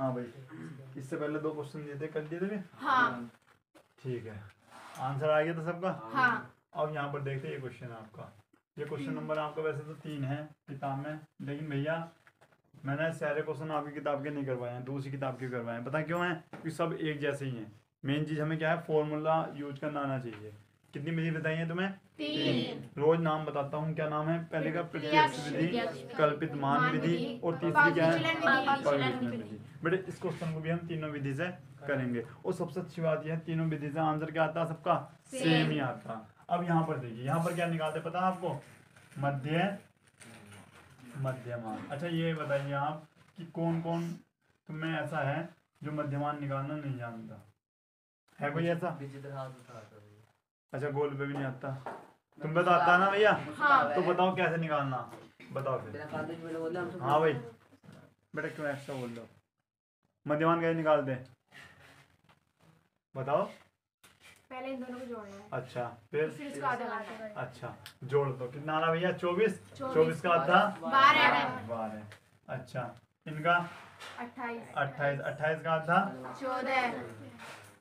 हाँ भाई, इससे पहले दो क्वेश्चन दिए थे, कर दिए थे हाँ। ठीक है, आंसर आ गया था सबका। हाँ। अब यहाँ पर देखते हैं ये क्वेश्चन आपका, ये क्वेश्चन नंबर आपका वैसे तो 3 है किताब में, लेकिन भैया मैंने सारे क्वेश्चन आपकी किताब के नहीं करवाए हैं, दूसरी किताब के करवाए हैं। पता क्यों है? क्योंकि सब एक जैसे ही हैं। मेन चीज़ हमें क्या है, फॉर्मूला यूज करना आना चाहिए। कितनी विधि बताई है तुम्हें? 3। रोज नाम बताता हूँ, क्या नाम है? पहले का प्रत्यक्ष विधि, कल्पित मान विधि और तीसरी क्या है? बेटे इस क्वेश्चन को भी हम तीनों विधि से करेंगे। और सबसे अच्छी बात यह है तीनों विधि से आंसर क्या आता है? सबका सेम ही आता। अब यहाँ पर देखिए, यहाँ पर क्या निकालते पता है आपको? मध्यमान। अच्छा ये बताइए आप कि कौन कौन तुम्हें ऐसा है जो मध्यमान निकालना नहीं जानता है? कोई ऐसा? अच्छा गोल पे भी नहीं आता, तुम बताता है ना भैया? हाँ। तो बताओ कैसे निकालना, बताओ फिर। हाँ भाई बेटा क्यों ऐसा बोल दो, मध्यमान कैसे निकालते बताओ? पहले इन दोनों को जोड़ना है। अच्छा फिर इसका आधा। अच्छा जोड़ दो, कितना आ रहा भैया? 24 का आधा 12। अच्छा इनका 28 का आधा 14।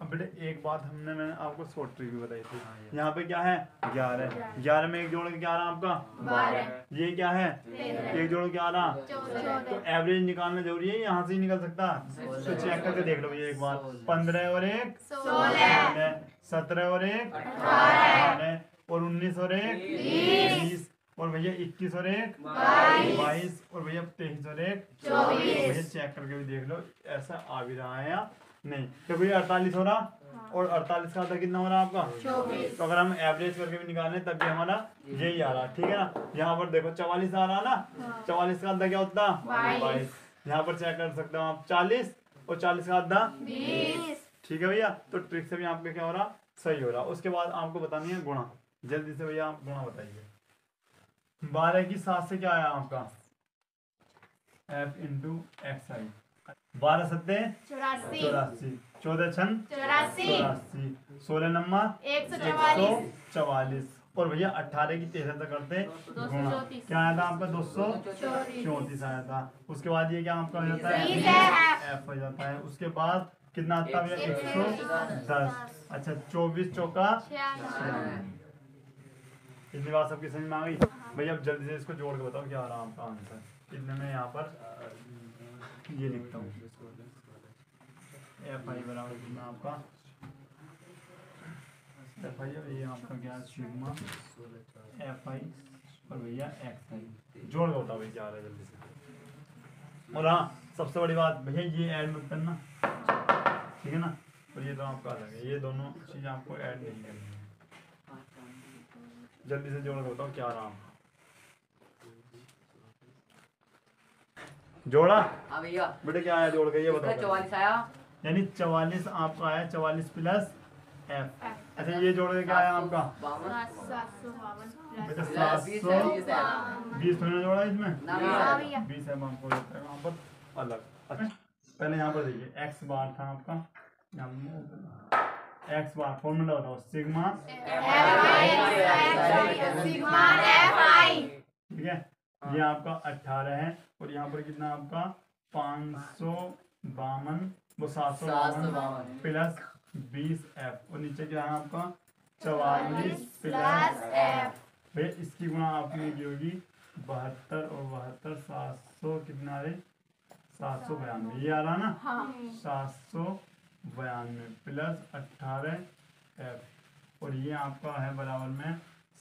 अब बेटे एक बात मैंने आपको शॉर्ट ट्रिक बताई थी, यहाँ पे क्या है 11 में एक जोड़ के क्या आ रहा आपका 12, ये क्या है 13, एक जोड़ के आ रहा। तो एवरेज निकालना जरूरी है, यहाँ से ही निकल सकता। तो चेक करके देख लो भैया एक बार, 15 और एक 16, 17 और एक 18, और 19 और एक 20, और भैया 21 और एक 22, और भैया 23 और एक 24। भैया चेक करके भी देख लो ऐसा आ भी रहा है या नहीं। तो भैया 48 हो रहा, हाँ। और 48 का आधा कितना हो रहा आपका 24। तो अगर हम एवरेज करके भी निकालें तब भी हमारा यही आ रहा, ठीक है ना। यहाँ पर देखो 44 आ रहा ना, हाँ। 44 का आधा क्या होता 22। यहाँ पर चेक कर सकते हो आप 40 और 40 का आधा 20, ठीक है भैया। तो ट्रिक से भी आपका क्या हो रहा, सही हो रहा। उसके बाद आपको बतानी है गुणा, जल्दी से भैया आप गुणा बताइए। 12 की 7 से क्या आया आपका? एफ इंटू एक्स आई। 12 सत्ते 84, 14 छन 84, 16 नम्मा 144, और भैया 18 की 13 तक करते गुणा, क्या आया था आपका 234 आया था। उसके बाद ये क्या आपका हो जाता है एफ हो जाता है। उसके बाद कितना आता है भैया 110। अच्छा 24 चौका 96। इतनी बात सबकी समझ में आ गई भैया? अब जल्दी से इसको जोड़ के बताओ क्या आ रहा आपका आंसर। इतने में यहाँ पर ये लिखता हूँ एफ आई बराबर कितना आपका एफ आई, और ये आपका क्या सिग्मा एफ आई, और भैया एक्स आई। जोड़ के बताओ भैया आ रहा है जल्दी से। और हाँ सबसे बड़ी बात भैया ये ऐड मत करना, ठीक है ना। और ये तो आपका अलग है, ये दोनों चीज़ आपको ऐड नहीं करनी है। जल्दी से जोड़ के बताओ क्या रहा आपका जोड़ा बेटे, क्या आया जोड़ के ये बताओ? 44 आया, यानी 44 आपका आया, 44 प्लस एफ। अच्छा ये जोड़ के क्या आया आपका 720 जोड़ा इसमें 20 है आपको यहाँ पर अलग। अच्छा पहले यहाँ पर देखिए एक्स बार था आपका, एक्स बार फॉर्मूला बताओ सिग्मा, ठीक है। ये आपका 18 है, और यहाँ पर कितना आपका 552, वो 752 प्लस 20 एफ, और नीचे क्या है आपका 44 प्लस एफ। भैया इसकी गुणा आपने की होगी 72 और 72 700 कितना है 792, ये आ रहा ना, हाँ। 792 प्लस 18 एफ, और ये आपका है बराबर में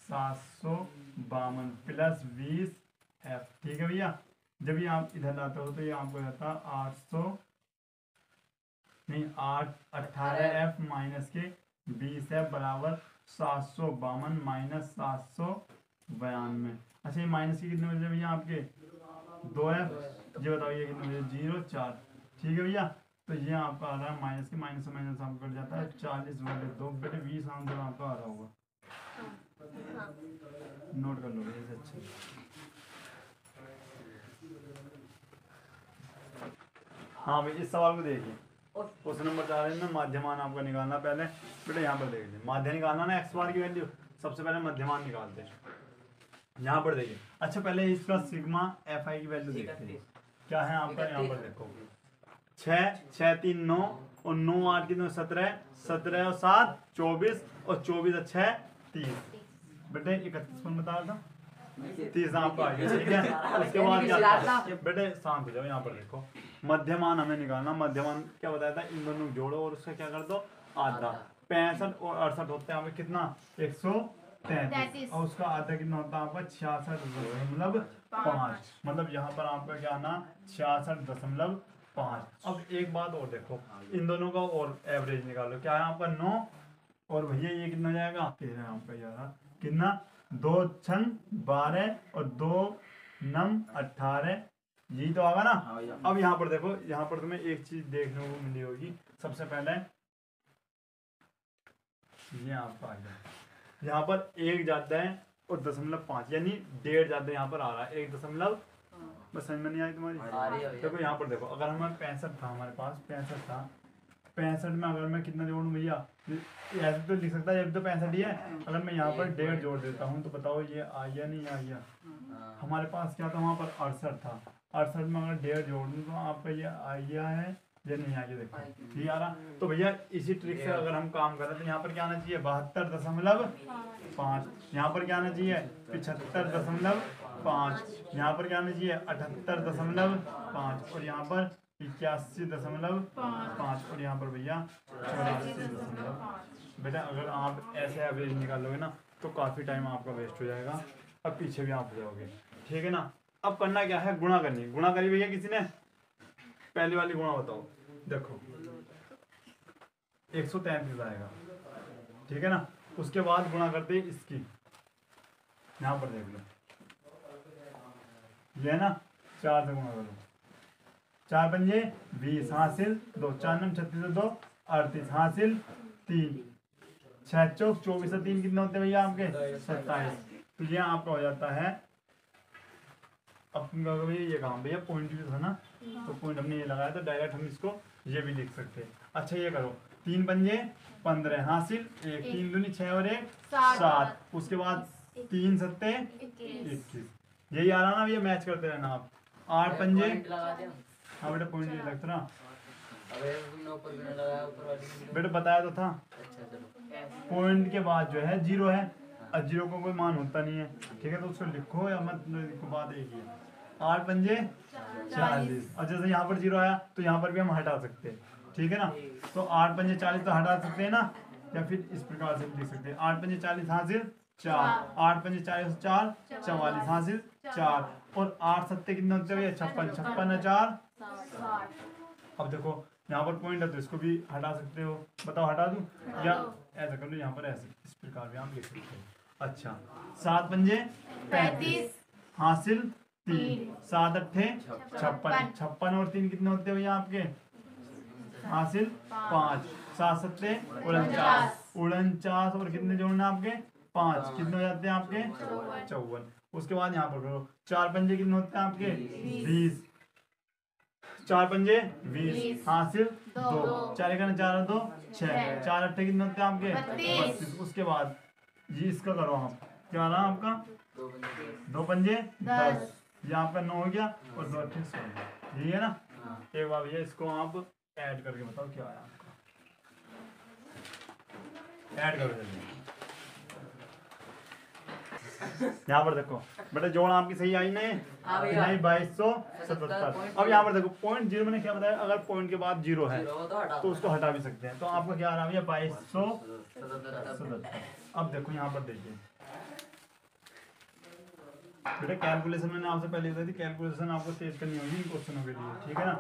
752 प्लस 20 एफ, ठीक है भैया। जब ये आप इधर लाते हो तो ये आपको रहता 18 एफ माइनस के 20 एफ बराबर 752 माइनस 792। अच्छा ये माइनस के कितने बजे भैया आपके 2 एफ, ये बताओ ये कितने बजे 0 4, ठीक है भैया। तो ये आपका आ रहा है माइनस के माइनस माइनस आपको कट जाता है 40/2 बेटे 20 आंसर आपका आ रहा होगा, नोट कर लो भैया। अच्छा हाँ भाई इस सवाल को देखिए, क्वेश्चन नंबर 4 में माध्यमान आपका निकालना। पहले बेटा यहाँ पर देखिए माध्य निकालना ना, एक्स बार की वैल्यू सबसे पहले मध्यमान निकालते हैं। यहाँ पर देखिए, अच्छा पहले इसका सिग्मा एफ आई की वैल्यू देखते हैं क्या है आपका। यहाँ पर देखो छः तीन नौ और 9 8 कितने 17 17 और 7 24 और 24 और 6 30। बेटे 31 मिनट बता दो 30 आपको आ गया ठीक है। उसके बाद क्या बेटे शांत हो जाओ, यहाँ पर देखो मध्यमान हमें निकालना। मध्यमान क्या बताया था, इन दोनों जोड़ो और उसका क्या कर दो आधा। 65 और 68 होते हैं हमें कितना 133 और उसका आधा कितना होता है आपका 66 मतलब 5। मतलब यहाँ पर आपका क्या आना 66.5। अब एक बात और देखो, इन दोनों का और एवरेज निकालो। क्या है आपका 9 और भैया ये कितना जाएगा 13 आपका 11 कितना 2 6 12 और 2 9 18 यही तो आगा ना। अब यहाँ पर देखो, यहाँ पर तुम्हें एक चीज देखने को मिली होगी। सबसे पहले ये आपका आ गया, यहाँ पर 1 जाता है और 0.5 यानी 1.5 जाता है, यहाँ पर आ रहा है 1.5। बस समझ में नहीं आई तुम्हारी। देखो यहाँ पर देखो, अगर हमारे 65 था, हमारे पास 65 था, 65 में अगर मैं कितना जोड़ूँ भैया, ऐसे तो लिख सकता है जब तो 65 ही है। अगर मैं यहाँ पर 1.5 जोड़ देता हूँ तो बताओ ये आ गया नहीं आ गया। हमारे पास क्या था वहाँ पर 68 था, 68 में अगर 1.5 जोड़ दूँ तो आपका ये आ गया है या नहीं आ गया। देखो ये आ रहा, तो भैया इसी ट्रिक से अगर हम काम करें तो यहाँ पर क्या आना चाहिए 72.5। यहाँ पर क्या आना चाहिए 75.5। यहाँ पर क्या आना चाहिए 78.5 और यहाँ पर 81.5 और यहाँ पर भैया 84.5। बेटा अगर आप ऐसे एवरेज निकालोगे ना तो काफ़ी टाइम आपका वेस्ट हो जाएगा, अब पीछे भी आप हो जाओगे ठीक है ना। अब करना क्या है, गुणा करनी। गुणा करी भैया किसी ने? पहली वाली गुणा बताओ। देखो 133 आएगा ठीक है ना। उसके बाद गुणा करते हैं इसकी, यहाँ पर देख लो ये है ना, 4 से गुणा करो, 4 पंजे 20 हासिल 2, 4 9 36 2 38 हासिल 3, 6 चौक 24 और 3 कितने होते हैं भैया आपके 27। तो ये आपका हो जाता है, अब तुम कहोगे भैया ये काम भैया पॉइंट भी था ना, तो पॉइंट हमने ये लगाया था, डायरेक्ट हम इसको ये भी लिख सकते हैं। अच्छा ये करो 3 पंजे 15 हासिल 1, 3 दूनी 6 और 1 7, उसके बाद 3 सत्ते 21 यही आ रहा ना भैया, मैच करते रहना आप। 8 पंजे हाँ बेटा पॉइंट नहीं लगता ना, बेटा बताया तो था पॉइंट के बाद जो है 0 है, और 0 को कोई मान होता नहीं है ठीक है। तो उसको लिखो या मत लिखो, बात एक ही है। 8 पंजे 40 और जैसे यहाँ पर 0 आया तो यहाँ पर भी हम हटा सकते हैं ठीक है ना। तो 8 पंजे 40 तो हटा सकते हैं ना, या फिर इस प्रकार से लिख सकते हैं 8 पंजे 40 हासिल 4, 8 पंजे 40 4 44 हासिल 4 और 8 सत्ते कितना होते हैं 56 56 4। अब देखो यहाँ पर पॉइंट है तो इसको भी हटा सकते हो, बताओ हटा दूँ या ऐसा कर लो, यहाँ पर ऐसे इस प्रकार भी हम लिख सकते हैं। अच्छा 7 पंजे 35 हासिल 3, 7 अट्ठे 56 और 3 कितने होते हैं भैया आपके हासिल 5, 7 सत्ते 49 और कितने जोड़ना आपके 5 कितने हो जाते हैं आपके 54। उसके बाद यहाँ पर करो 4 पंजे कितने होते हैं आपके 20, 4 पंजे 20 हासिल 2, 4 1 4 2 6, 4 अट्ठे कितने होते हैं आपके 32। उसके बाद ये इसका करो आप, क्या रहा आपका 2 पंजे 10 ये आपका 9 हो गया और 2 अट्ठे 16 यही है ना। एक बार भैया इसको आप ऐड करके बताओ क्या आया आपका, ऐड करो जल्दी। यहाँ पर देखो बेटा जोड़ आपकी सही आई नहीं 2277। अब यहाँ पर देखो पॉइंट 0 मैंने क्या बताया, अगर पॉइंट के बाद 0 है तो उसको हटा भी सकते हैं, तो आपका क्या आ रहा है भैया 2277। अब देखो यहाँ पर देखिए बेटा कैलकुलेशन मैंने आपसे पहले बताई थी, कैलकुलेशन आपको तेज करनी होगी इन क्वेश्चनों के लिए ठीक है ना।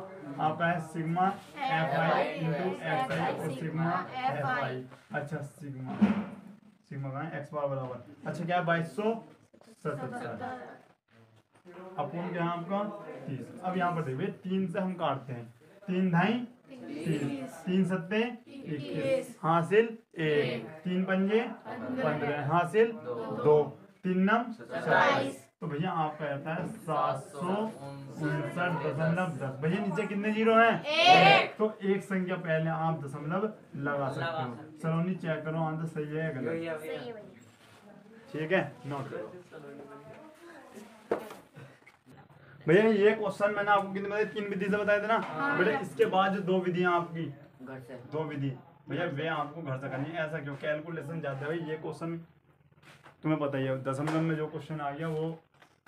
आपका है सिग्मा FI इंटू FI और सिग्मा FI। अच्छा सिग्मा सिग्मा का है x बार बराबर, अच्छा क्या है 2277 अपॉन क्या है आपका 30। अब यहाँ पर देखिए 3 से हम काटते हैं, 3 ढाई 30, 3 सत्ते 21 हासिल 1, 3 पंजे 15 हासिल 2, 3 नम 27 तो भैया आपका आता है 759.10। भैया नीचे कितने 0 हैं, तो एक संख्या पहले आप दशमलव लगा सकते हो। सलोनी चेक करो आंसर सही है गलत ठीक है, नोट करो। भैया ये क्वेश्चन मैंने आपको कितने बताए? 3 विधि से बताए थे ना। बेटा इसके बाद जो 2 विधियां आपकी घर से, 2 विधि भैया वे आपको घर से करनी है। ऐसा क्यों? कैलकुलेशन जाते भाई। ये क्वेश्चन तुम्हें पता ही है, दशमलव में जो क्वेश्चन आ गया वो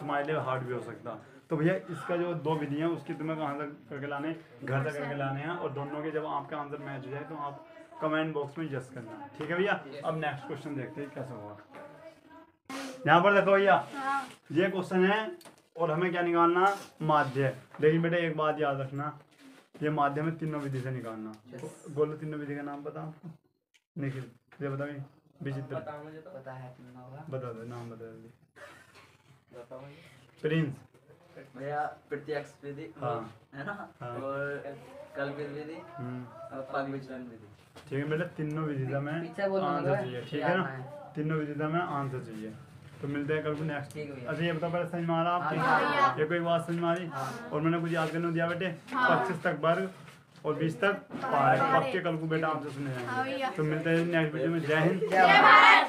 तुम्हारे लिए हार्ड भी हो सकता। तो भैया इसका जो 2 विधियाँ उसकी तुम्हें कहाँ से करके लाने, घर से करके लाने हैं। और दोनों के जब आपका आंसर मैच हो जाए तो आप कमेंट बॉक्स में जज करना, ठीक है भैया। अब नेक्स्ट क्वेश्चन देखते हैं कैसा हुआ। यहाँ पर देखो भैया ये क्वेश्चन है और हमें क्या निकालना? माध्य। लेकिन बेटा एक बात याद रखना, ये माध्य में तीनों विधि से निकालना। बोलो तीनों विधि का नाम बताओ। निखिल ये बताओ, विचित्र पता है, बता दो नाम, बता दो। प्रिंस भैया प्रत्यक्ष विधि है ना, और कल्पित विधि और पग विचलन विधि, ठीक है। मतलब तीनों विधि का मैं आंसर चाहिए, ठीक है ना, तीनों विधि का मैं आंसर चाहिए। तो मिलते हैं कल को नेक्स्ट। अच्छा ये बताओ पहले समझ में आ रहा आपको? ये कोई बात समझ में आ रही? और मैंने कुछ याद करने दिया बेटे, 25 तक वर्ग और 20 तक पार। पक्के कल को बेटा आपसे सुने जाएंगे। तो मिलते हैं नेक्स्ट वीडियो में। जय हिंद।